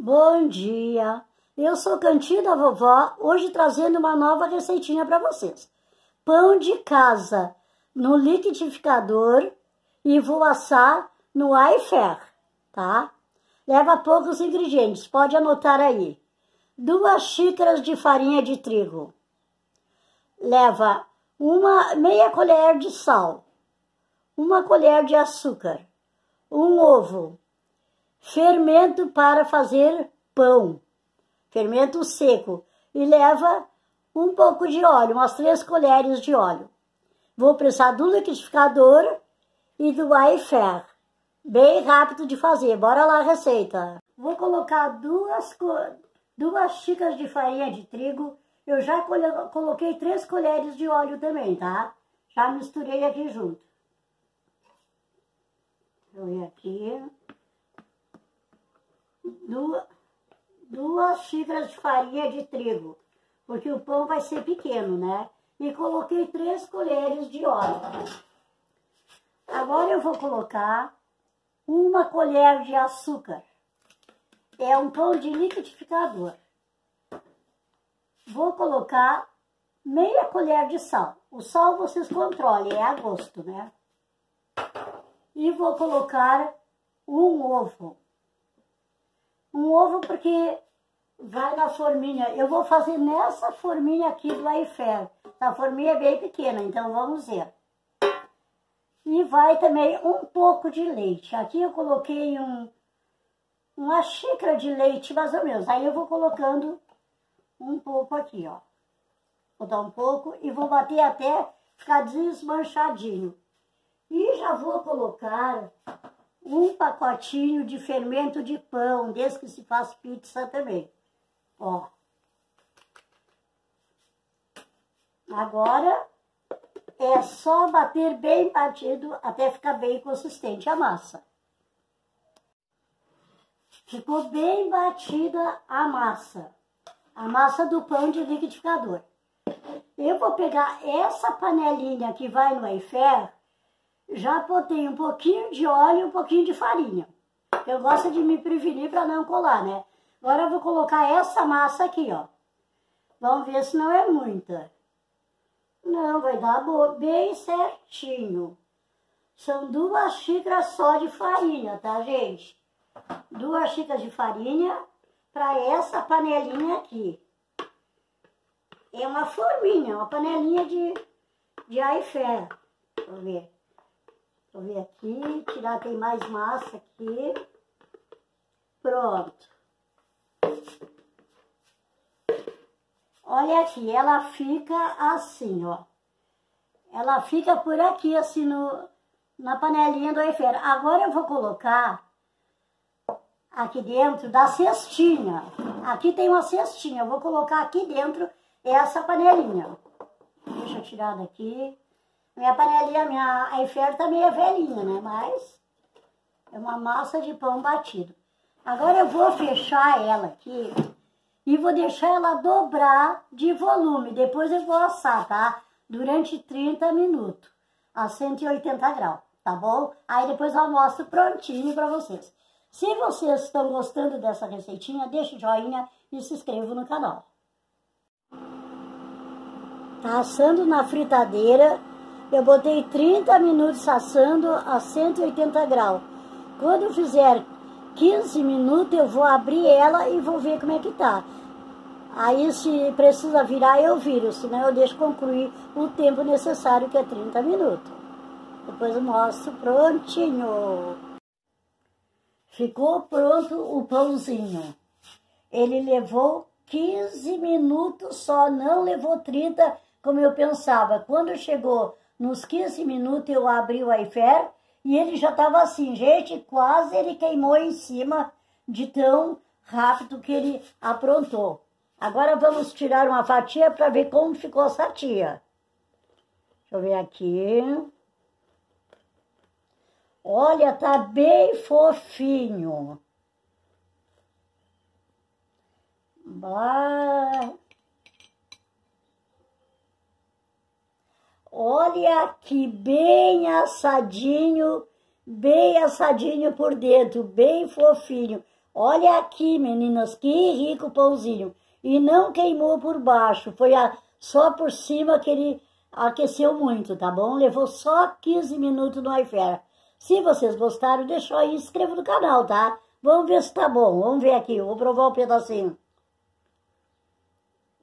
Bom dia, eu sou Cantinho da Vovó, hoje trazendo uma nova receitinha para vocês. Pão de casa no liquidificador e vou assar no air fryer, tá? Leva poucos ingredientes, pode anotar aí. 2 xícaras de farinha de trigo. Leva meia colher de sal, 1 colher de açúcar, 1 ovo, fermento para fazer pão, fermento seco, e leva um pouco de óleo, umas 3 colheres de óleo. Vou pressar do liquidificador e do air fryer, bem rápido de fazer. Bora lá a receita. Vou colocar duas xícaras de farinha de trigo. Eu já coloquei 3 colheres de óleo também, tá? Já misturei aqui junto. Vou aqui. 2 xícaras de farinha de trigo, porque o pão vai ser pequeno, né? E coloquei 3 colheres de óleo. Agora eu vou colocar 1 colher de açúcar. É um pão de liquidificador. Vou colocar meia colher de sal. O sal vocês controlem, é a gosto, né? E vou colocar um ovo. Um ovo porque vai na forminha. Eu vou fazer nessa forminha aqui do air fryer. A forminha é bem pequena, então vamos ver. E vai também um pouco de leite. Aqui eu coloquei uma xícara de leite, mais ou menos. Aí eu vou colocando um pouco aqui, ó. Vou dar um pouco e vou bater até ficar desmanchadinho. E já vou colocar um pacotinho de fermento de pão, desse que se faz pizza também. Ó. Agora é só bater bem batido até ficar bem consistente a massa. Ficou bem batida a massa. A massa do pão de liquidificador. Eu vou pegar essa panelinha que vai no air fryer. Já botei um pouquinho de óleo e um pouquinho de farinha. Eu gosto de me prevenir para não colar, né? Agora eu vou colocar essa massa aqui, ó. Vamos ver se não é muita. Não, vai dar bem certinho. São 2 xícaras só de farinha, tá, gente? 2 xícaras de farinha para essa panelinha aqui. É uma forminha, uma panelinha de air fryer. Vamos ver. Vou ver aqui, tirar, tem mais massa aqui. Pronto. Olha aqui, ela fica assim, ó. Ela fica por aqui, assim, na panelinha do air fryer. Agora eu vou colocar aqui dentro da cestinha. Aqui tem uma cestinha, eu vou colocar aqui dentro essa panelinha. Deixa eu tirar daqui. Minha panelinha, minha air fryer também é velhinha, né? Mas é uma massa de pão batido. Agora eu vou fechar ela aqui e vou deixar ela dobrar de volume. Depois eu vou assar, tá? Durante 30 minutos, a 180 graus, tá bom? Aí depois eu mostro prontinho pra vocês. Se vocês estão gostando dessa receitinha, deixa o joinha e se inscreva no canal. Tá assando na fritadeira. Eu botei 30 minutos assando a 180 graus. Quando fizer 15 minutos, eu vou abrir ela e vou ver como é que tá. Aí, se precisa virar, eu viro. Senão, eu deixo concluir o tempo necessário, que é 30 minutos. Depois eu mostro prontinho. Ficou pronto o pãozinho. Ele levou 15 minutos só, não levou 30, como eu pensava. Quando chegou nos 15 minutos eu abri o air fryer e ele já estava assim, gente, quase ele queimou em cima de tão rápido que ele aprontou. Agora vamos tirar uma fatia para ver como ficou essa fatia. Deixa eu ver aqui. Olha, tá bem fofinho. Bah. Olha aqui, bem assadinho por dentro, bem fofinho. Olha aqui, meninas, que rico pãozinho. E não queimou por baixo, foi só por cima que ele aqueceu muito, tá bom? Levou só 15 minutos no Air Fryer. Se vocês gostaram, deixa aí, inscreva no canal, tá? Vamos ver se tá bom, vamos ver aqui, eu vou provar um pedacinho.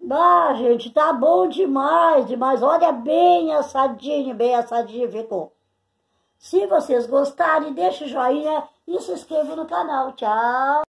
Ah, gente, tá bom demais, demais. Olha, bem assadinho ficou. Se vocês gostarem, deixa o joinha e se inscreva no canal. Tchau!